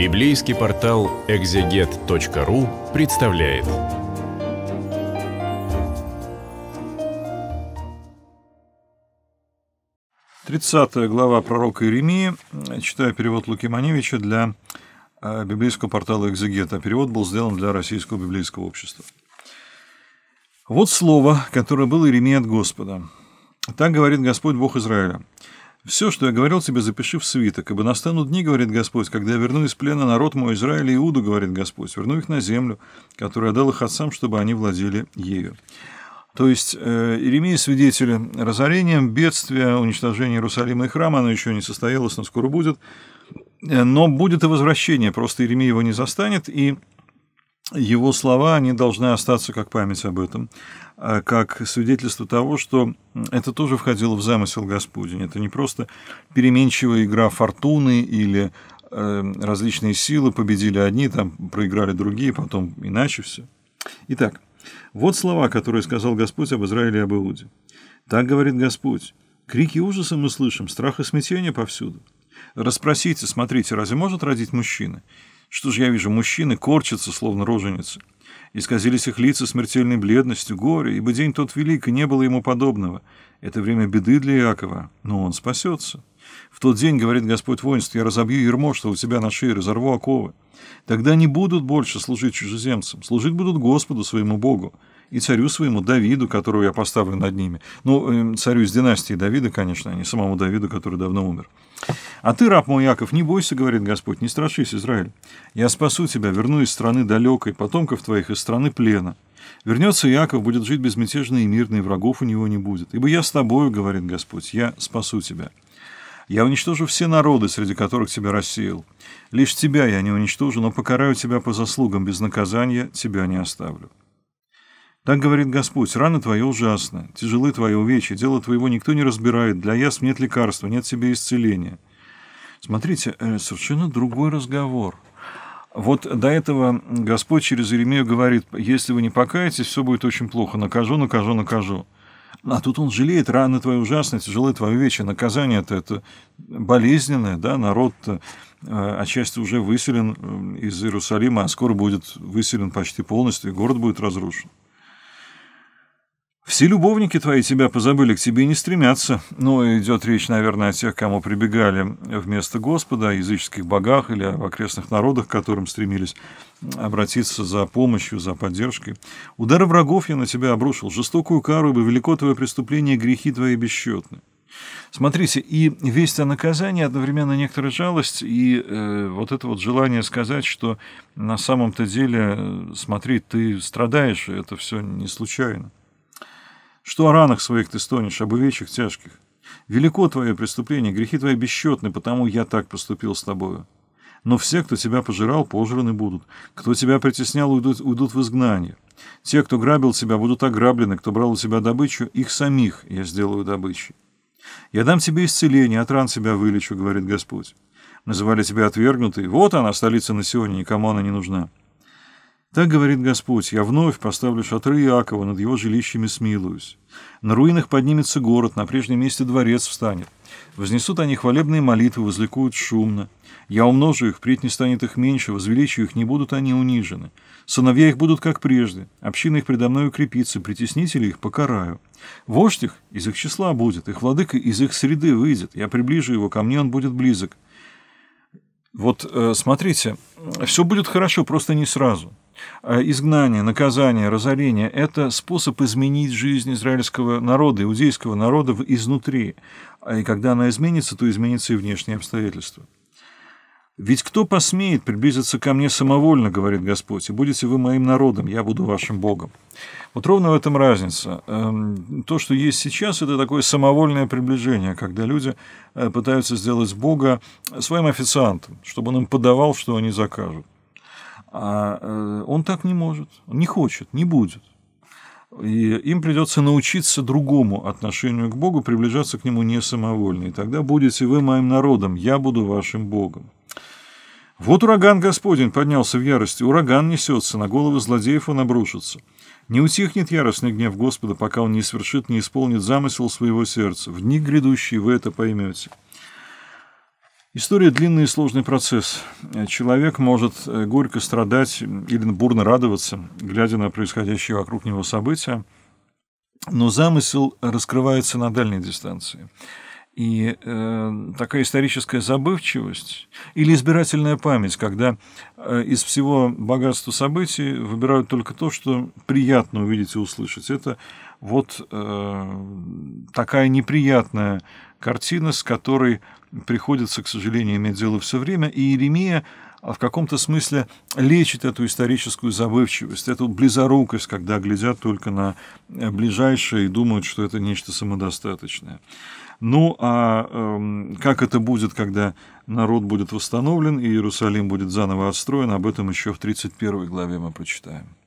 Библейский портал exeget.ru представляет. Тридцатая глава пророка Иеремии. Читаю перевод Луки Маневича для библейского портала «Экзегета». Перевод был сделан для Российского библейского общества. «Вот слово, которое было Иеремии от Господа. Так говорит Господь, Бог Израиля. Все, что я говорил тебе, запиши в свиток, ибо настанут дни, говорит Господь, когда я верну из плена народ мой Израиль и Иуду, говорит Господь, верну их на землю, которую я дал их отцам, чтобы они владели ею». То есть Иеремия свидетель разорением, бедствия, уничтожения Иерусалима и храма, оно еще не состоялось, но скоро будет. Но будет и возвращение, просто Иеремия его не застанет, и его слова, они должны остаться как память об этом, как свидетельство того, что это тоже входило в замысел Господень. Это не просто переменчивая игра фортуны или различные силы, победили одни, там проиграли другие, потом иначе все. Итак. «Вот слова, которые сказал Господь об Израиле и об Иуде. Так говорит Господь. Крики ужаса мы слышим, страх и смятение повсюду. Расспросите, смотрите, разве может родить мужчина? Что же я вижу, мужчины корчатся, словно роженицы. Исказились их лица смертельной бледностью, горе, ибо день тот велик, и не было ему подобного. Это время беды для Иакова, но он спасется. В тот день, говорит Господь воинств, я разобью ярмо, что у тебя на шее, разорву оковы. Тогда не будут больше служить чужеземцам, служить будут Господу своему Богу и царю своему Давиду, которого я поставлю над ними. Ну, царю из династии Давида, конечно, а не самому Давиду, который давно умер. А ты, раб мой Яков, не бойся, говорит Господь, не страшись, Израиль. Я спасу тебя, верну из страны далекой, потомков твоих из страны плена. Вернется Иаков, будет жить безмятежно и мирно, и врагов у него не будет. Ибо я с тобою, говорит Господь, я спасу тебя». Я уничтожу все народы, среди которых тебя рассеял. Лишь тебя я не уничтожу, но покараю тебя по заслугам. Без наказания тебя не оставлю. Так говорит Господь, раны твои ужасны, тяжелы твои увечья, дело твоего никто не разбирает, для язв нет лекарства, нет тебе исцеления. Смотрите, совершенно другой разговор. Вот до этого Господь через Иеремию говорит, если вы не покаетесь, все будет очень плохо, накажу, накажу, накажу. А тут он жалеет, раны твои ужасные, тяжелые твои увечья, наказание-то это болезненное, да, народ-то отчасти уже выселен из Иерусалима, а скоро будет выселен почти полностью, и город будет разрушен. Все любовники твои тебя позабыли, к тебе не стремятся. Ну, идет речь, наверное, о тех, кому прибегали вместо Господа, о языческих богах или о окрестных народах, к которым стремились обратиться за помощью, за поддержкой. Удары врагов я на тебя обрушил, жестокую кару, ибо велико твое преступление, грехи твои бесчетны. Смотрите, и весть о наказании, одновременно некоторая жалость, и вот это вот желание сказать, что на самом-то деле, смотри, ты страдаешь, и это все не случайно. Что о ранах своих ты стонешь, об увечьях тяжких? Велико твое преступление, грехи твои бесчетны, потому я так поступил с тобою. Но все, кто тебя пожирал, пожраны будут. Кто тебя притеснял, уйдут в изгнание. Те, кто грабил тебя, будут ограблены. Кто брал у тебя добычу, их самих я сделаю добычей. Я дам тебе исцеление, от ран тебя вылечу, говорит Господь. Называли тебя отвергнутой. Вот она, столица на сегодня, никому она не нужна. Так говорит Господь, я вновь поставлю шатры Иакова, над его жилищами смилуюсь. На руинах поднимется город, на прежнем месте дворец встанет. Вознесут они хвалебные молитвы, возликуют шумно. Я умножу их, впредь не станет их меньше, возвеличу их, не будут они унижены. Сыновья их будут, как прежде, община их предо мною укрепится, притеснители их покараю. Вождь их из их числа будет, их владыка из их среды выйдет, я приближу его, ко мне он будет близок. Вот смотрите, все будет хорошо, просто не сразу. Изгнание, наказание, разорение – это способ изменить жизнь израильского народа, иудейского народа изнутри. И когда она изменится, то изменятся и внешние обстоятельства. «Ведь кто посмеет приблизиться ко мне самовольно, — говорит Господь, — и будете вы моим народом, я буду вашим Богом». Вот ровно в этом разница. То, что есть сейчас, это такое самовольное приближение, когда люди пытаются сделать Бога своим официантом, чтобы он им подавал, что они закажут. А он так не может, не хочет, не будет. И им придется научиться другому отношению к Богу, приближаться к Нему не самовольно. И тогда будете вы моим народом, я буду вашим Богом. Вот ураган Господень поднялся в ярости, ураган несется, на головы злодеев он обрушится. Не утихнет яростный гнев Господа, пока он не свершит, не исполнит замысел своего сердца. В дни грядущие вы это поймете. История – длинный и сложный процесс. Человек может горько страдать или бурно радоваться, глядя на происходящие вокруг него события, но замысел раскрывается на дальней дистанции. И такая историческая забывчивость или избирательная память, когда из всего богатства событий выбирают только то, что приятно увидеть и услышать. Это вот такая неприятная картина, с которой приходится, к сожалению, иметь дело все время. И Иеремия в каком-то смысле лечит эту историческую забывчивость, эту близорукость, когда глядят только на ближайшее и думают, что это нечто самодостаточное. Ну, а как это будет, когда народ будет восстановлен и Иерусалим будет заново отстроен, об этом еще в 31 главе мы прочитаем.